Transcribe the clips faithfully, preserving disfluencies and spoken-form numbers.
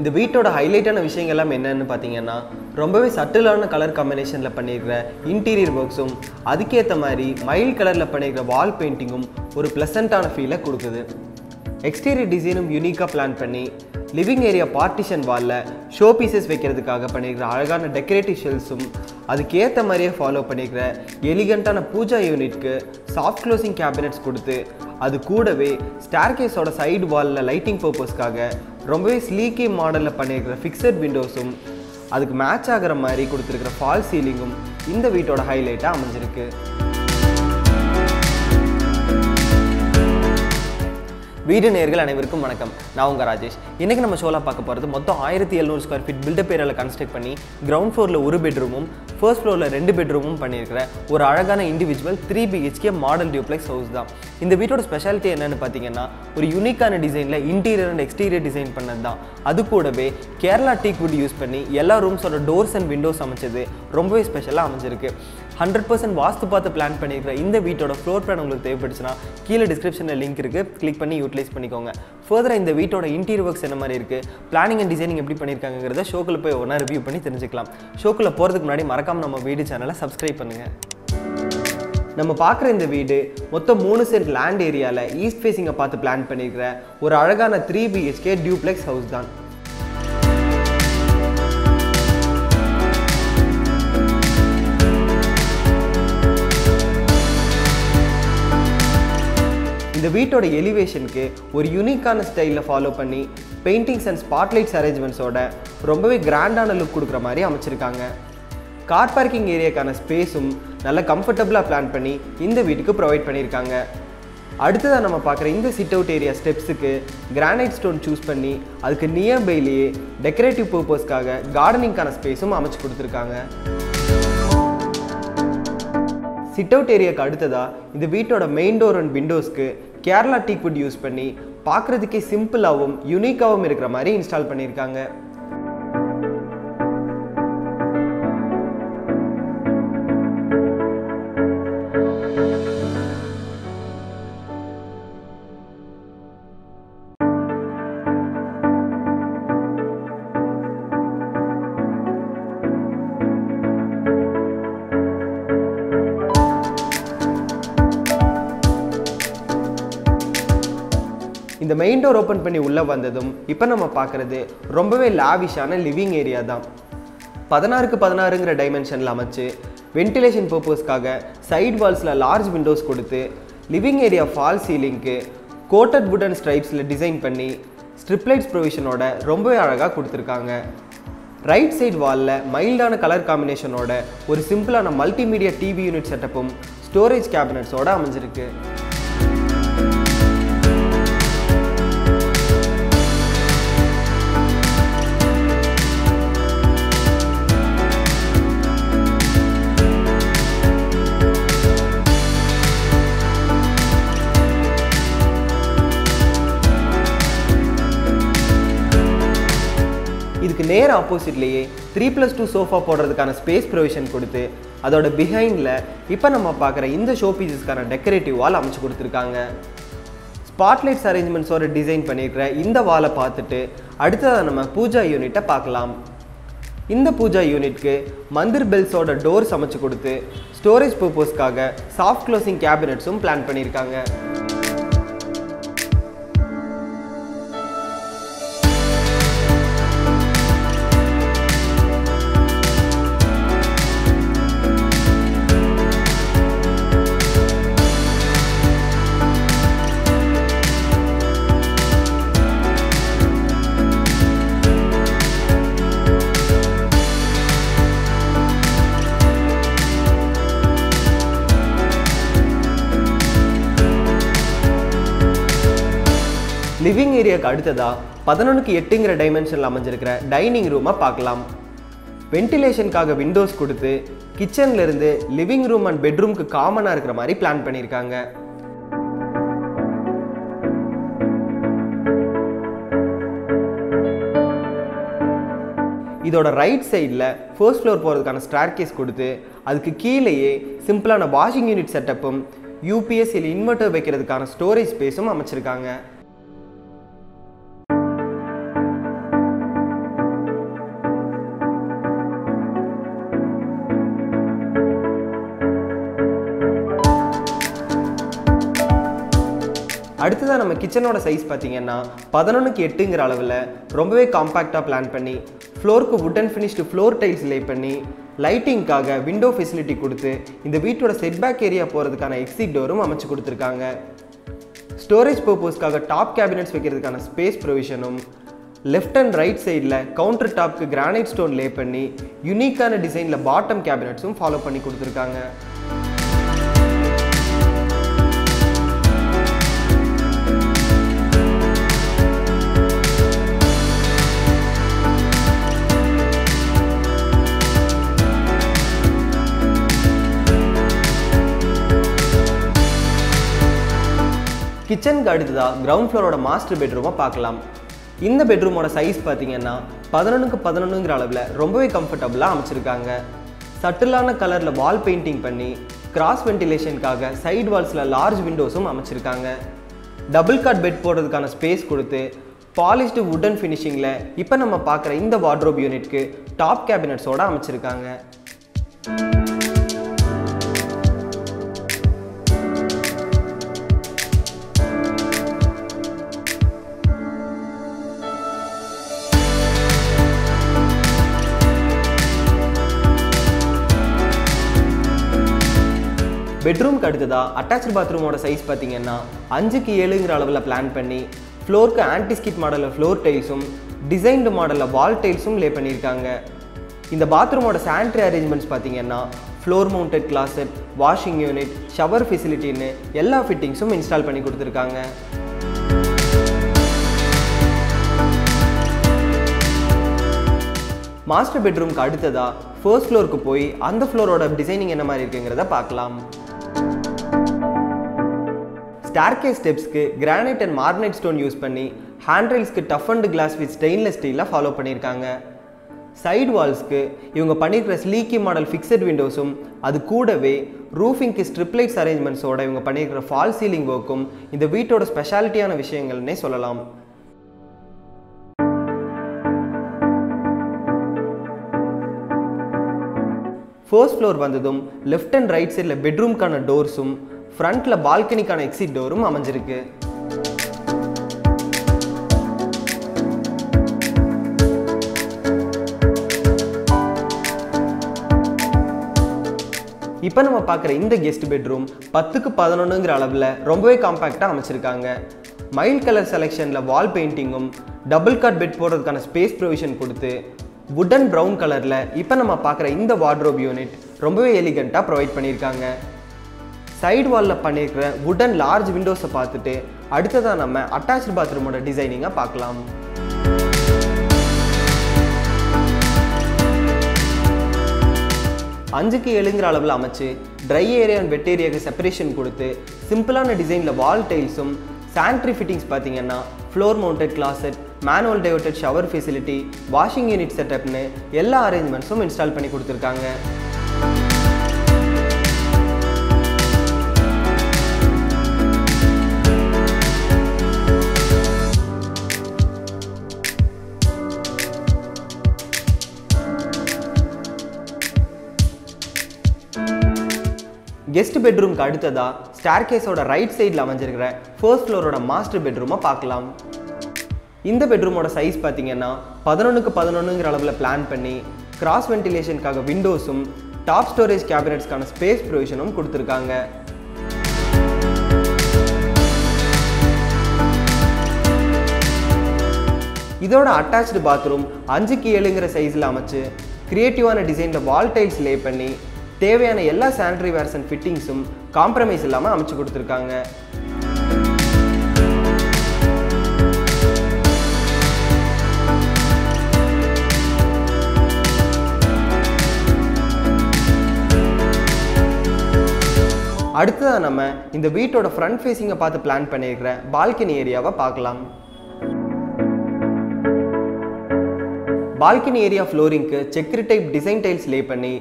இந்த வீட்டோட ஹைலைட்டான விஷயங்கள் எல்லாம் என்னன்னு பாத்தீங்கன்னா ரொம்பவே சட்டிலான கலர் காம்பினேஷன்ல பண்ணியிருக்கிற இன்டீரியர் வர்க்ஸும் அதுக்கேத்த மாதிரி மைல் கலர்ல பண்ணியிருக்கிற வால் பெயிண்டிங்கும் ஒரு ப்ளசன்ட்டான ஃபீலை கொடுக்குது. எக்ஸ்டீரியர் டிசைனும் யூனிக்கா பிளான் பண்ணி லிவிங் ஏரியா பார்ட்டிஷன் வால்ல ஷோ பீசஸ் வைக்கிறதுக்காக பண்ணியிருக்கிற அழகான டெக்கரேட்டிவ் ஷெல்ஸும் அதுக்கேற்ற மாதிரியே ஃபாலோ பண்ணிக்கிற எலிகண்ட்டான பூஜா யூனிட்க்கு சாஃப்ட் க்ளோசிங் கேபினட்ஸ் கொடுத்து அது கூடவே ஸ்டார்கேஸோட சைடு வாலில் லைட்டிங் பர்பஸ்க்காக ரொம்பவே ஸ்லீக்கி மாடலில் பண்ணியிருக்கிற ஃபிக்ஸட் விண்டோஸும் அதுக்கு மேட்ச் ஆகிற மாதிரி கொடுத்துருக்கிற ஃபால் சீலிங்கும் இந்த வீட்டோட ஹைலைட்டாக அமைஞ்சிருக்கு. வீடு நேயர்கள் அனைவருக்கும் வணக்கம். நான் உங்கள் ராஜேஷ். இன்றைக்கி நம்ம ஷோலாக பார்க்க போகிறது மொத்தம் ஆயிரத்தி எழுநூறு ஸ்கொயர் ஃபீட் பில்டப் ஏரியாவில் கன்ஸ்ட்ரக்ட் பண்ணி கிரவுண்ட் ஃப்ளோரில் ஒரு பெட்ரூமும் ஃபர்ஸ்ட் ஃப்ளோரில் ரெண்டு பெட்ரூமும் பண்ணியிருக்கிற ஒரு அழகான individual three BHK model duplex house தான். இந்த வீட்டோட ஸ்பெஷாலிட்டி என்னென்னு பார்த்தீங்கன்னா ஒரு யூனிக்கான டிசைனில் இன்டீரியர் அண்ட் எக்ஸ்டீரியர் டிசைன் பண்ணது தான். அது கூடவே கேரளா டீக்வுட் யூஸ் பண்ணி எல்லா ரூம்ஸோட டோர்ஸ் அண்ட் விண்டோஸ் அமைச்சது ரொம்பவே ஸ்பெஷலாக அமைஞ்சிருக்கு. ஹண்ட்ரட் பர்சன்ட் வாஸ்து பார்த்து பிளான் பண்ணியிருக்கிற இந்த வீட்டோட ஃப்ளோர் பிளான் உங்களுக்கு தேவைப்படுச்சுன்னா கீழே டிஸ்கிரிப்ஷனில் லிங்க் இருக்குது, கிளிக் பண்ணி யூட்டிலைஸ் பண்ணிக்கோங்க. ஃபர்தராக இந்த வீட்டோட இன்டீரியர் ஒர்க்ஸ் என்ன மாதிரி இருக்குது, பிளானிங் அண்ட் டிசைனிங் எப்படி பண்ணியிருக்காங்கிறத ஷோக்கில் போய் ஒன்றா ரிவ்யூ பண்ணி தெரிஞ்சுக்கலாம். ஷோக்கில் போகிறதுக்கு முன்னாடி மறக்காமல் நம்ம வீடு சேனலை சப்ஸ்கிரைப் பண்ணுங்கள். நம்ம பார்க்குற இந்த வீடு மொத்தம் மூணு சென்ட் லேண்ட் ஏரியாவில் ஈஸ்ட் ஃபேஸிங்கை பார்த்து பிளான் பண்ணியிருக்கிற ஒரு அழகான த்ரீ பிஹெச்கே டியூப்ளெக்ஸ் ஹவுஸ் தான். இந்த வீட்டோட எலிவேஷனுக்கு ஒரு யூனிக்கான ஸ்டைலில் ஃபாலோ பண்ணி பெயிண்டிங்ஸ் அண்ட் ஸ்பாட்லைட்ஸ் அரேஞ்ச்மெண்ட்ஸோட ரொம்பவே கிராண்டான லுக் கொடுக்குற மாதிரி அமைச்சிருக்காங்க. கார் பார்க்கிங் ஏரியாக்கான ஸ்பேஸும் நல்லா கம்ஃபர்டபுளாக பிளான் பண்ணி இந்த வீட்டுக்கு ப்ரொவைட் பண்ணியிருக்காங்க. அடுத்ததாக நம்ம பார்க்குற இந்த சிட் அவுட் ஏரியா ஸ்டெப்ஸுக்கு கிரானைட் ஸ்டோன் சூஸ் பண்ணி அதுக்கு நியர்பைலேயே டெக்கரேட்டிவ் பர்பஸ்க்காக கார்டனிங்கான ஸ்பேஸும் அமைச்சு கொடுத்துருக்காங்க. சிட் அவுட் ஏரியாவுக்கு அடுத்ததாக இந்த வீட்டோட மெயின் டோர் அண்ட் விண்டோஸ்க்கு கேரளா டீக்வுட் யூஸ் பண்ணி பார்க்குறதுக்கே சிம்பிளாகவும் யூனிக்காகவும் இருக்கிற மாதிரி இன்ஸ்டால் பண்ணியிருக்காங்க. இந்த மெயின் டோர் ஓப்பன் பண்ணி உள்ளே வந்ததும் இப்போ நம்ம பார்க்குறது ரொம்பவே லாவிஷான லிவிங் ஏரியா தான். பதினாறுக்கு பதினாறுங்கிற டைமென்ஷனில் அமைச்சு வென்டிலேஷன் பர்பஸ்க்காக சைட் வால்ஸில் லார்ஜ் விண்டோஸ் கொடுத்து லிவிங் ஏரியா ஃபால் சீலிங்க்கு கோட்டட் வுட் அண்ட் ஸ்ட்ரைப்ஸில் டிசைன் பண்ணி ஸ்ட்ரிப்லைட்ஸ் ப்ரொவிஷனோட ரொம்பவே அழகாக கொடுத்துருக்காங்க. ரைட் சைடு வாலில் மைல்டான கலர் காம்பினேஷனோட ஒரு சிம்பிளான மல்டிமீடியா டிவி யூனிட் செட்டப்பும் ஸ்டோரேஜ் கேபினட்ஸோடு அமைஞ்சிருக்கு. இதுக்கு நேர் ஆப்போசிட்லேயே த்ரீ ப்ளஸ் டூ சோஃபா போடுறதுக்கான ஸ்பேஸ் ப்ரொவிஷன் கொடுத்து அதோட பிஹைண்டில் இப்போ நம்ம பார்க்குற இந்த ஷோ பீசஸ்க்கான டெக்கரேட்டிவ் வால் அமைச்சு கொடுத்துருக்காங்க. ஸ்பாட்லைட்ஸ் அரேஞ்ச்மெண்ட்ஸோட டிசைன் பண்ணியிருக்கிற இந்த வாலை பார்த்துட்டு அடுத்ததாக நம்ம பூஜா யூனிட்டை பார்க்கலாம். இந்த பூஜா யூனிட்க்கு மந்திர் பெல்ஸோட டோர்ஸ் அமைச்சு கொடுத்து ஸ்டோரேஜ் பர்பஸ்க்காக சாஃப்ட் க்ளோசிங் கேபினட்ஸும் பிளான் பண்ணியிருக்காங்க. லிவிங் ஏரியாவுக்கு அடுத்ததாக பதினொன்றுக்கு எட்டுங்கிற டைமென்ஷனில் அமைஞ்சிருக்கிற டைனிங் ரூமை பார்க்கலாம். வென்டிலேஷனுக்காக விண்டோஸ் கொடுத்து கிச்சன்லேருந்து லிவிங் ரூம் அண்ட் பெட்ரூமுக்கு காமனாக இருக்கிற மாதிரி பிளான் பண்ணியிருக்காங்க. இதோட ரைட் சைடில் ஃபர்ஸ்ட் ஃப்ளோர் போகிறதுக்கான ஸ்டார்கேஸ் கொடுத்து அதுக்கு கீழேயே சிம்பிளான வாஷிங் யூனிட் செட்டப்பும் யூபிஎஸ் இல்லை இன்வெர்ட்டர் வைக்கிறதுக்கான ஸ்டோரேஜ் ஸ்பேஸும் அமைச்சிருக்காங்க. அடுத்ததா நம்ம கிச்சனோட சைஸ் பாத்தீங்கன்னா eleven by eight ங்கற அளவுல ரொம்பவே காம்பாக்ட்டா பிளான் பண்ணி ஃப்ளோருக்கு வுடன் ஃபினிஷ்டு ஃப்ளோர் டைல்ஸ் லே பண்ணி லைட்டிங்காக விண்டோ ஃபெசிலிட்டி கொடுத்து இந்த வீட்டோட செட் பேக் ஏரியா போறதுக்கான எக்ஸிட் டோரும் அமைச்சு கொடுத்திருக்காங்க. ஸ்டோரேஜ் பர்பஸ்க்காக டாப் கேபினட்ஸ் வைக்கிறதுக்கான ஸ்பேஸ் ப்ரொவிஷனும் லெஃப்ட் அண்ட் ரைட் சைடில் கவுண்டர் டாப்க்கு கிரானைட் ஸ்டோன் லே பண்ணி யூனிக்கான டிசைனில் பாட்டம் கேபினட்ஸும் ஃபாலோ பண்ணி கொடுத்துருக்காங்க. கிச்சனுக்கு அடுத்ததா கிரவுண்ட் ஃப்ளோரோட மாஸ்டர் பெட்ரூமாக பார்க்கலாம். இந்த பெட்ரூமோட சைஸ் பார்த்தீங்கன்னா பதினொன்றுக்கு பதினொன்றுங்கிற அளவில் ரொம்பவே கம்ஃபர்டபுளாக அமைச்சிருக்காங்க. சட்டிலான கலரில் வால் பெயிண்டிங் பண்ணி கிராஸ் வென்டிலேஷனுக்காக சைட் வால்ஸில் லார்ஜ் விண்டோஸும் அமைச்சிருக்காங்க. டபுள் காட் பெட் போடுறதுக்கான ஸ்பேஸ் கொடுத்து பாலிஷ்டு வுடன் ஃபினிஷிங்கில் இப்போ நம்ம பார்க்குற இந்த வார்ட்ரோப் யூனிட்க்கு டாப் கேபினட்ஸோடு அமைச்சிருக்காங்க. பெட்ரூம்க்கு அடுத்ததாக அட்டாச்சு பாத்ரூமோட சைஸ் பார்த்தீங்கன்னா அஞ்சுக்கு ஏழுங்கிற அளவில் பிளான் பண்ணி ஃப்ளோருக்கு ஆன்டிஸ்கிட் மாடலில் ஃப்ளோர் டைல்ஸும் டிசைன்டு மாடலில் வால் டைல்ஸும் லே பண்ணியிருக்காங்க. இந்த பாத்ரூமோட சானிட்ரி அரேஞ்ச்மெண்ட்ஸ் பார்த்தீங்கன்னா floor mounted closet, washing unit, shower ஃபெசிலிட்டின்னு எல்லா ஃபிட்டிங்ஸும் இன்ஸ்டால் பண்ணி கொடுத்துருக்காங்க. மாஸ்டர் பெட்ரூம்க்கு அடுத்ததாக ஃபர்ஸ்ட் ஃப்ளோருக்கு போய் அந்த ஃப்ளோரோட டிசைனிங் என்ன மாதிரி இருக்குங்கிறத பார்க்கலாம். ஸ்டார்கேஸ் ஸ்டெப்ஸ்க்கு கிரானைட் அண்ட் மார்னைட் ஸ்டோன் யூஸ் பண்ணி ஹேண்ட்ரெயில்ஸ்க்கு tough and glass with stainless ஸ்டீலாக ஃபாலோ பண்ணியிருக்காங்க. சைட் வால்ஸ்க்கு இவங்க பண்ணியிருக்கிற ஸ்லீக்கி மாடல் ஃபிக்ஸட் விண்டோஸும் அது கூடவே ரூஃபிங்க்கு ஸ்ட்ரிப்லைட்ஸ் அரேஞ்ச்மெண்ட்ஸோடு இவங்க பண்ணியிருக்கிற ஃபால் சீலிங் ஒர்க்கும் இந்த வீட்டோட ஸ்பெஷாலிட்டியான விஷயங்கள்னே சொல்லலாம். ஃபர்ஸ்ட் ஃப்ளோர் வந்ததும் லெஃப்ட் அண்ட் ரைட் சைடில் பெட்ரூம்க்கான டோர்ஸும் ஃப்ரண்ட்ல பால்கனிக்கான எக்ஸிட் டோரும் அமைஞ்சிருக்கு. இப்போ நம்ம பார்க்குற இந்த கெஸ்ட் பெட்ரூம் பத்துக்கு பதினொன்றுங்கிற அளவில் ரொம்பவே காம்பாக்டாக அமைச்சிருக்காங்க. மைல்ட் கலர் செலெக்ஷனில் வால் பெயிண்டிங்கும் டபுள் காட் பெட் போடுறதுக்கான ஸ்பேஸ் ப்ரொவிஷன் கொடுத்து வுடன் ப்ரௌன் கலரில் இப்போ நம்ம பார்க்குற இந்த வார்ட்ரோப் யூனிட் ரொம்பவே எலிகண்ட்டாக ப்ரொவைட் பண்ணியிருக்காங்க. சைடு வாலில் பண்ணியிருக்கிற வுடன் லார்ஜ் விண்டோஸை பார்த்துட்டு அடுத்ததாக நம்ம அட்டாச்சு பாத்ரூமோட டிசைனிங்கை பார்க்கலாம். அஞ்சுக்கு ஏழுங்கிற அளவில் அமைச்சு ட்ரை ஏரியா அண்ட் வெட் ஏரியாவுக்கு செப்பரேஷன் கொடுத்து சிம்பிளான டிசைனில் வால் டைல்ஸும் சானிட்ரி ஃபிட்டிங்ஸ் பார்த்தீங்கன்னா floor mounted closet, manual diverted shower facility, washing unit செட்டப்னு எல்லா அரேஞ்ச்மெண்ட்ஸும் இன்ஸ்டால் பண்ணி கொடுத்துருக்காங்க. கெஸ்ட் பெட்ரூம்க்கு அடுத்ததாக ஸ்டார்கேஸோட ரைட் சைடில் அமைஞ்சிருக்கிற ஃபர்ஸ்ட் ஃப்ளோரோட மாஸ்டர் பெட்ரூமை பார்க்கலாம். இந்த பெட்ரூமோட சைஸ் பார்த்தீங்கன்னா பதினொன்றுக்கு பதினொன்றுங்கிற அளவில் பிளான் பண்ணி கிராஸ் வென்டிலேஷனுக்காக விண்டோஸும் டாப் ஸ்டோரேஜ் கேபினட்ஸ்க்கான ஸ்பேஸ் ப்ரொவிஷனும் கொடுத்துருக்காங்க. இதோட அட்டாச்சு பாத்ரூம் அஞ்சுக்கு ஏழுங்கிற சைஸில் அமைச்சு கிரியேட்டிவான டிசைனில் வால் டைல்ஸ் லே பண்ணி தேவையான எல்லா சானிட்ரி வேர்ஸ் அண்ட் ஃபிட்டிங்ஸும் காம்ப்ரமைஸ் இல்லாமல் அமைச்சு கொடுத்துருக்காங்க. அடுத்ததாக நம்ம இந்த வீட்டோட ஃப்ரண்ட் ஃபேஸிங்கை பார்த்து பிளான் பண்ணியிருக்கிற பால்கனி ஏரியாவை பார்க்கலாம். பால்கனி ஏரியா ஃப்ளோரிங்க்கு checker type design tiles lay பண்ணி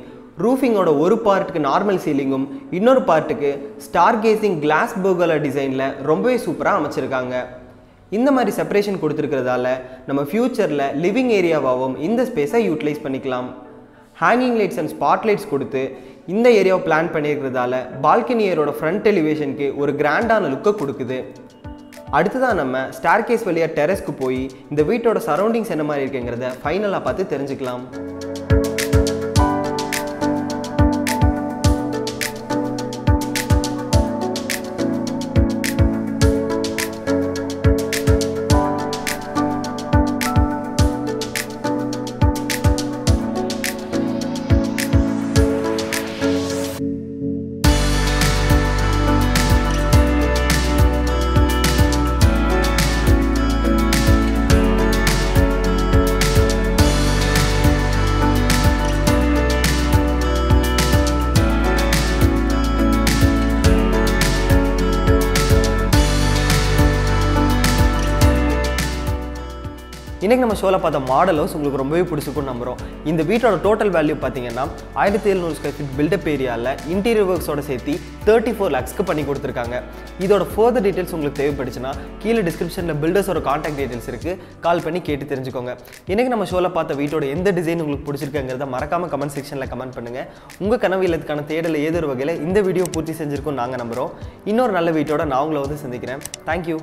ரூஃபிங்கோட ஒரு பார்ட்டுக்கு நார்மல் சீலிங்கும் இன்னொரு பார்ட்டுக்கு ஸ்டார் கேசிங் கிளாஸ் போகலா டிசைனில் ரொம்பவே சூப்பராக அமைச்சிருக்காங்க. இந்த மாதிரி செப்பரேஷன் கொடுத்துருக்கிறதால நம்ம ஃப்யூச்சரில் லிவிங் ஏரியாவாகவும் இந்த ஸ்பேஸை யூட்டிலைஸ் பண்ணிக்கலாம். ஹேங்கிங் லைட்ஸ் அண்ட் ஸ்பாட்லைட்ஸ் கொடுத்து இந்த ஏரியாவை பிளான் பண்ணியிருக்கிறதால பால்கனி ஏரோட ஃப்ரண்ட் எலிவேஷனுக்கு ஒரு கிராண்டான லுக்கை கொடுக்குது. அடுத்ததா நம்ம ஸ்டேர்கேஸ் வழியா டெரஸ்க்கு போய் இந்த வீட்டோட சரௌண்டிங்ஸ் என்ன மாதிரி இருக்குங்கறதை ஃபைனலா பார்த்து தெரிஞ்சுக்கலாம். இன்னைக்கு நம்ம ஷோல பார்த்த மாடல் ஹவுஸ் உங்களுக்கு ரொம்பவே பிடிச்சிருக்கும்னு நம்புறோம். இந்த வீட்டோட டோட்டல் வேல்யூ பார்த்தீங்கன்னா ஆயிரத்தி எழுநூறு ஸ்கொயர் ஃபீட் பில்டப் ஏரியாவில் இன்டீரியர் ஒர்க்ஸோட சேர்த்து தேர்ட்டி ஃபோர் லேக்ஸ்க்கு பண்ணி கொடுத்துருக்காங்க. இதோட ஃபர்தர் டீட்டெயில்ஸ் உங்களுக்கு தேவைப்படுச்சுன்னா கீழே டிஸ்கிரிப்ஷனில் பில்டர்ஸோட காண்டாக்ட் டீட்டெயில்ஸ் இருக்கு, கால் பண்ணி கேட்டு தெரிஞ்சுக்கோங்க. இன்னைக்கு நம்ம ஷோல பார்த்த வீட்டோட எந்த டிசைன் உங்களுக்கு பிடிச்சிருக்குங்கிறத மறக்காம கமெண்ட் செக்ஷனில் கமெண்ட் பண்ணுங்க. உங்கள் கனவு இல்லத்துக்கான தேடலை ஏதோ ஒரு வகையில் இந்த வீடியோ பூர்த்தி செஞ்சிருக்கும் நாங்கள் நம்புறோம். இன்னொரு நல்ல வீட்டோட நான் உங்களை வந்து சந்திக்கிறேன். தேங்க்யூ.